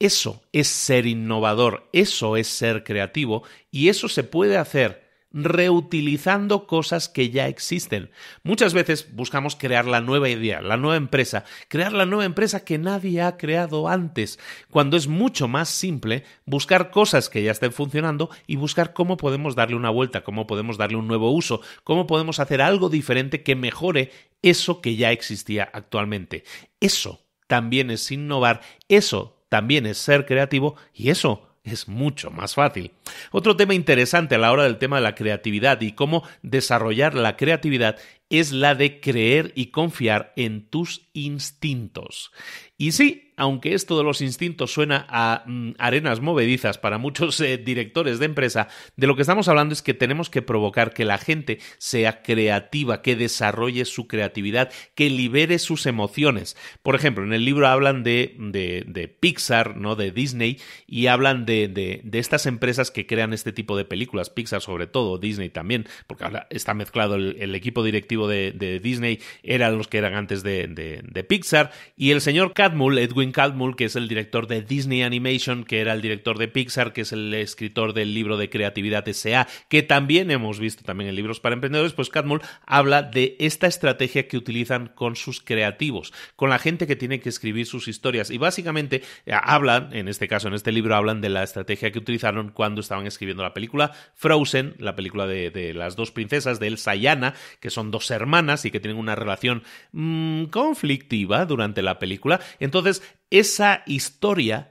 Eso es ser innovador, eso es ser creativo, y eso se puede hacer reutilizando cosas que ya existen. Muchas veces buscamos crear la nueva idea, la nueva empresa, crear la nueva empresa que nadie ha creado antes, cuando es mucho más simple buscar cosas que ya estén funcionando y buscar cómo podemos darle una vuelta, cómo podemos darle un nuevo uso, cómo podemos hacer algo diferente que mejore eso que ya existía actualmente. Eso también es innovar, eso también es ser creativo y eso es mucho más fácil. Otro tema interesante a la hora del tema de la creatividad y cómo desarrollar la creatividad es la de creer y confiar en tus instintos. Y sí, aunque esto de los instintos suena a arenas movedizas para muchos directores de empresa, de lo que estamos hablando es que tenemos que provocar que la gente sea creativa, que desarrolle su creatividad, que libere sus emociones. Por ejemplo, en el libro hablan de Pixar, ¿no? De Disney, y hablan de estas empresas que crean este tipo de películas, Pixar sobre todo, Disney también, porque ahora está mezclado el equipo directivo de Disney, eran los que eran antes de Pixar, y el señor Catmull, Edwin Catmull, que es el director de Disney Animation, que era el director de Pixar, que es el escritor del libro de Creatividad S.A., que también hemos visto también en Libros para Emprendedores, pues Catmull habla de esta estrategia que utilizan con sus creativos, con la gente que tiene que escribir sus historias, y básicamente hablan, en este caso, en este libro, hablan de la estrategia que utilizaron cuando estaban escribiendo la película Frozen, la película de las dos princesas, de Elsa y Anna, que son dos hermanas y que tienen una relación conflictiva durante la película. Entonces, esa historia,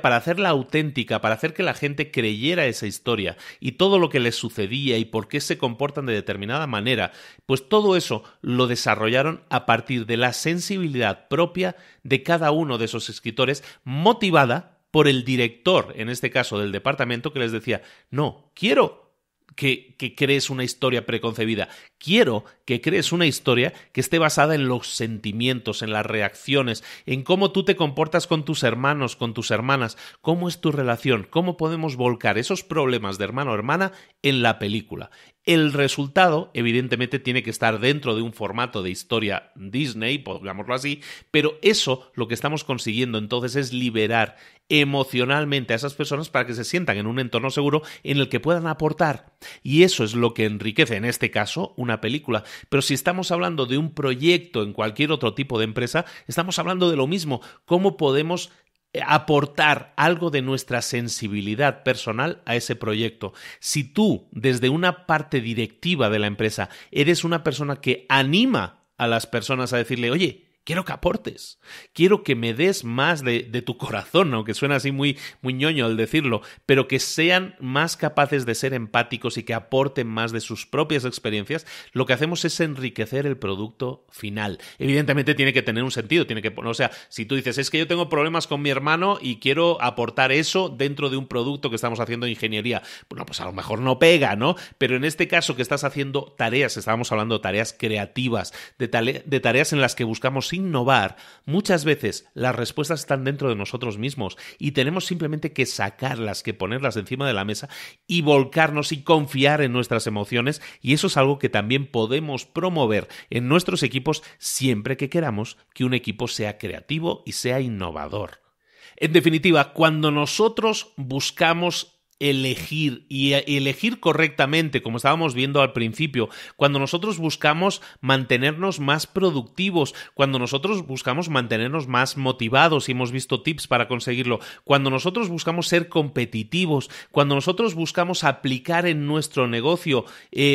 para hacerla auténtica, para hacer que la gente creyera esa historia y todo lo que les sucedía y por qué se comportan de determinada manera, pues todo eso lo desarrollaron a partir de la sensibilidad propia de cada uno de esos escritores, motivada por el director, en este caso del departamento, que les decía: no, quiero que crees una historia preconcebida. Quiero que crees una historia que esté basada en los sentimientos, en las reacciones, en cómo tú te comportas con tus hermanos, con tus hermanas, cómo es tu relación, cómo podemos volcar esos problemas de hermano o hermana en la película. El resultado, evidentemente, tiene que estar dentro de un formato de historia Disney, pongámoslo así, pero eso lo que estamos consiguiendo entonces es liberar emocionalmente a esas personas para que se sientan en un entorno seguro en el que puedan aportar. Y eso es lo que enriquece, en este caso, una película. Pero si estamos hablando de un proyecto en cualquier otro tipo de empresa, estamos hablando de lo mismo. ¿Cómo podemos aportar algo de nuestra sensibilidad personal a ese proyecto? Si tú, desde una parte directiva de la empresa, eres una persona que anima a las personas a decirle: oye, quiero que aportes, quiero que me des más de tu corazón, aunque suena así muy ñoño al decirlo, pero que sean más capaces de ser empáticos y que aporten más de sus propias experiencias, lo que hacemos es enriquecer el producto final. Evidentemente tiene que tener un sentido, o sea, si tú dices: es que yo tengo problemas con mi hermano y quiero aportar eso dentro de un producto que estamos haciendo de ingeniería, bueno, pues a lo mejor no pega, ¿no? Pero en este caso que estás haciendo tareas, estábamos hablando de tareas creativas, de tareas en las que buscamos innovar, muchas veces las respuestas están dentro de nosotros mismos y tenemos simplemente que sacarlas, que ponerlas encima de la mesa y volcarnos y confiar en nuestras emociones, y eso es algo que también podemos promover en nuestros equipos siempre que queramos que un equipo sea creativo y sea innovador. En definitiva, cuando nosotros buscamos elegir y elegir correctamente, como estábamos viendo al principio, cuando nosotros buscamos mantenernos más productivos, cuando nosotros buscamos mantenernos más motivados, y hemos visto tips para conseguirlo, cuando nosotros buscamos ser competitivos, cuando nosotros buscamos aplicar en nuestro negocio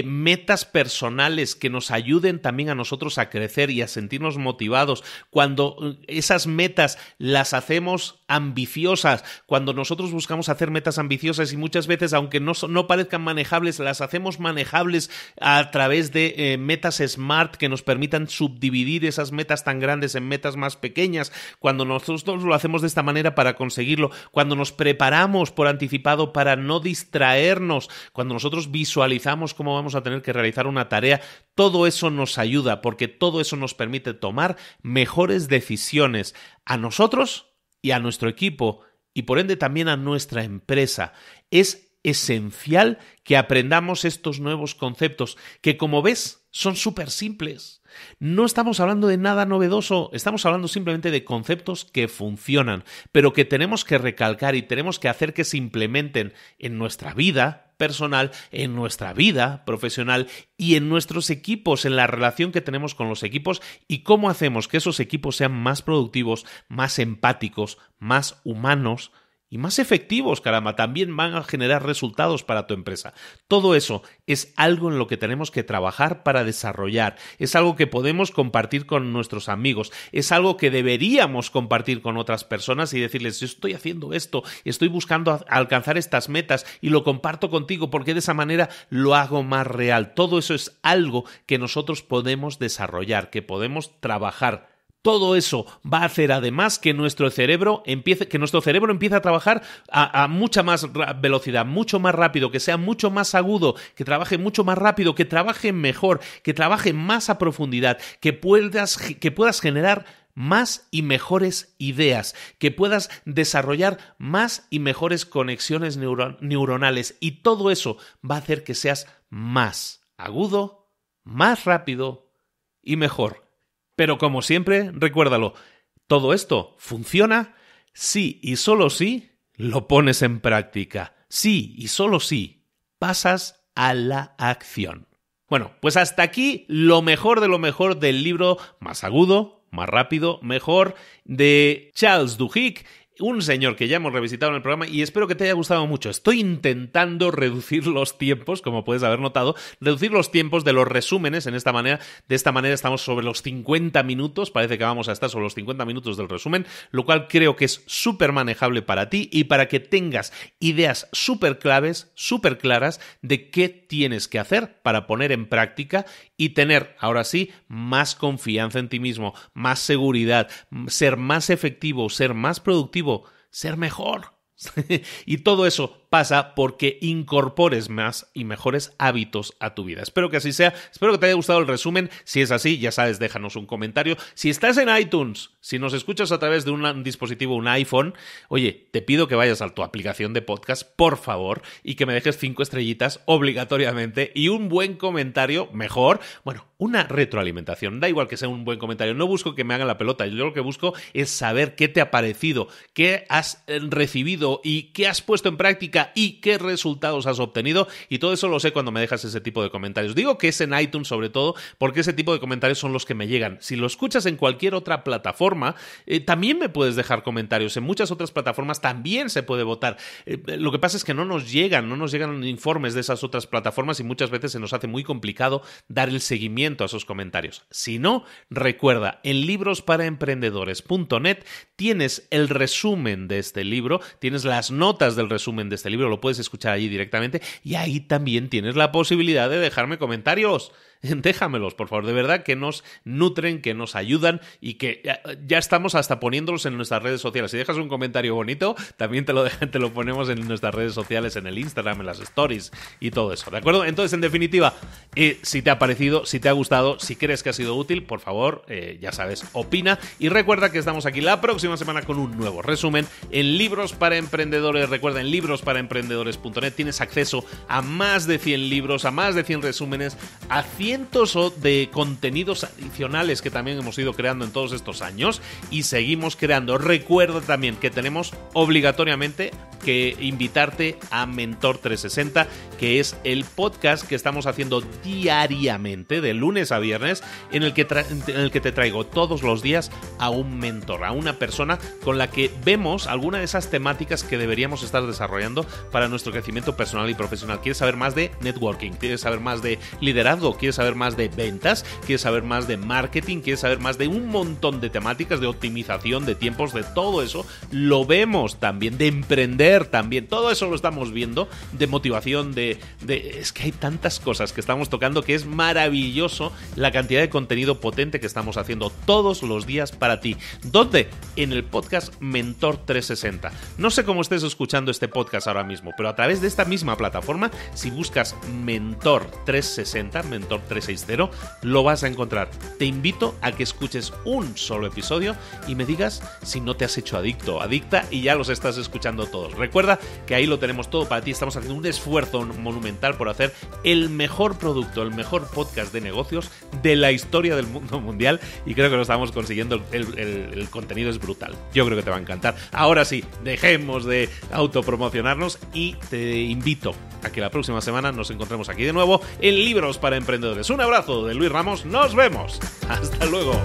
metas personales que nos ayuden también a nosotros a crecer y a sentirnos motivados, cuando esas metas las hacemos ambiciosas, cuando nosotros buscamos hacer metas ambiciosas y muchas veces, aunque no parezcan manejables, las hacemos manejables a través de metas SMART que nos permitan subdividir esas metas tan grandes en metas más pequeñas, cuando nosotros lo hacemos de esta manera para conseguirlo, cuando nos preparamos por anticipado para no distraernos, cuando nosotros visualizamos cómo vamos a tener que realizar una tarea, todo eso nos ayuda porque todo eso nos permite tomar mejores decisiones a nosotros y a nuestro equipo y por ende también a nuestra empresa. Es esencial que aprendamos estos nuevos conceptos, que como ves son súper simples. No estamos hablando de nada novedoso, estamos hablando simplemente de conceptos que funcionan, pero que tenemos que recalcar y tenemos que hacer que se implementen en nuestra vida personal, en nuestra vida profesional y en nuestros equipos, en la relación que tenemos con los equipos y cómo hacemos que esos equipos sean más productivos, más empáticos, más humanos y más efectivos, caramba. También van a generar resultados para tu empresa. Todo eso es algo en lo que tenemos que trabajar para desarrollar. Es algo que podemos compartir con nuestros amigos. Es algo que deberíamos compartir con otras personas y decirles: yo estoy haciendo esto, estoy buscando alcanzar estas metas y lo comparto contigo porque de esa manera lo hago más real. Todo eso es algo que nosotros podemos desarrollar, que podemos trabajar. Todo eso va a hacer además que nuestro cerebro empiece a trabajar a mucha más velocidad, mucho más rápido, que sea mucho más agudo, que trabaje mucho más rápido, que trabaje mejor, que trabaje más a profundidad, que puedas generar más y mejores ideas, que puedas desarrollar más y mejores conexiones neuronales. Y todo eso va a hacer que seas más agudo, más rápido y mejor. Pero como siempre, recuérdalo, todo esto funciona si y solo si lo pones en práctica. Sí y solo si pasas a la acción. Bueno, pues hasta aquí lo mejor de lo mejor del libro Más Agudo, Más Rápido, Mejor de Charles Duhigg. Un señor que ya hemos revisitado en el programa y espero que te haya gustado mucho. Estoy intentando reducir los tiempos, como puedes haber notado, reducir los tiempos de los resúmenes. De esta manera estamos sobre los 50 minutos. Parece que vamos a estar sobre los 50 minutos del resumen, lo cual creo que es súper manejable para ti y para que tengas ideas súper claves, súper claras de qué tienes que hacer para poner en práctica y tener, ahora sí, más confianza en ti mismo, más seguridad, ser más efectivo, ser más productivo, ser mejor. Y todo eso pasa porque incorpores más y mejores hábitos a tu vida. Espero que así sea. Espero que te haya gustado el resumen. Si es así, ya sabes, déjanos un comentario. Si estás en iTunes, si nos escuchas a través de un dispositivo, un iPhone, oye, te pido que vayas a tu aplicación de podcast, por favor, y que me dejes 5 estrellitas obligatoriamente y un buen comentario, mejor. Bueno, una retroalimentación. Da igual que sea un buen comentario. No busco que me hagan la pelota. Yo lo que busco es saber qué te ha parecido, qué has recibido y qué has puesto en práctica y qué resultados has obtenido, y todo eso lo sé cuando me dejas ese tipo de comentarios. Digo que es en iTunes sobre todo porque ese tipo de comentarios son los que me llegan. Si lo escuchas en cualquier otra plataforma, también me puedes dejar comentarios. En muchas otras plataformas también se puede votar. Lo que pasa es que no nos llegan informes de esas otras plataformas y muchas veces se nos hace muy complicado dar el seguimiento a esos comentarios. Si no, recuerda, en librosparemprendedores.net tienes el resumen de este libro, tienes las notas del resumen de este libro, lo puedes escuchar allí directamente y ahí también tienes la posibilidad de dejarme comentarios. Déjamelos, por favor, de verdad que nos nutren, que nos ayudan y que ya estamos hasta poniéndolos en nuestras redes sociales. Si dejas un comentario bonito, también te lo ponemos en nuestras redes sociales, en el Instagram, en las stories y todo eso, ¿de acuerdo? Entonces, en definitiva, si te ha parecido, si te ha gustado, si crees que ha sido útil, por favor, ya sabes, opina y recuerda que estamos aquí la próxima semana con un nuevo resumen en Libros para Emprendedores. Recuerda, en librosparemprendedores.net tienes acceso a más de 100 libros, a más de 100 resúmenes, a 100 de contenidos adicionales que también hemos ido creando en todos estos años y seguimos creando. Recuerda también que tenemos obligatoriamente que invitarte a Mentor360, que es el podcast que estamos haciendo diariamente de lunes a viernes, en el que te traigo todos los días a un mentor, a una persona con la que vemos alguna de esas temáticas que deberíamos estar desarrollando para nuestro crecimiento personal y profesional. ¿Quieres saber más de networking? ¿Quieres saber más de liderazgo? ¿Quieres saber más de ventas? ¿Quieres saber más de marketing? ¿Quieres saber más de un montón de temáticas, de optimización, de tiempos, de todo eso? Lo vemos también, de emprender también, todo eso lo estamos viendo, de motivación, es que hay tantas cosas que estamos tocando que es maravilloso la cantidad de contenido potente que estamos haciendo todos los días para ti. ¿Dónde? En el podcast Mentor360. No sé cómo estés escuchando este podcast ahora mismo, pero a través de esta misma plataforma, si buscas Mentor360, Mentor Mentor360, lo vas a encontrar. Te invito a que escuches un solo episodio y me digas si no te has hecho adicto, adicta, y ya los estás escuchando todos. Recuerda que ahí lo tenemos todo para ti. Estamos haciendo un esfuerzo monumental por hacer el mejor producto, el mejor podcast de negocios de la historia del mundo mundial, y creo que lo estamos consiguiendo. El contenido es brutal. Yo creo que te va a encantar. Ahora sí, dejemos de autopromocionarnos y te invito a que la próxima semana nos encontremos aquí de nuevo en Libros para Emprendedores. Un abrazo de Luis Ramos. ¡Nos vemos! ¡Hasta luego!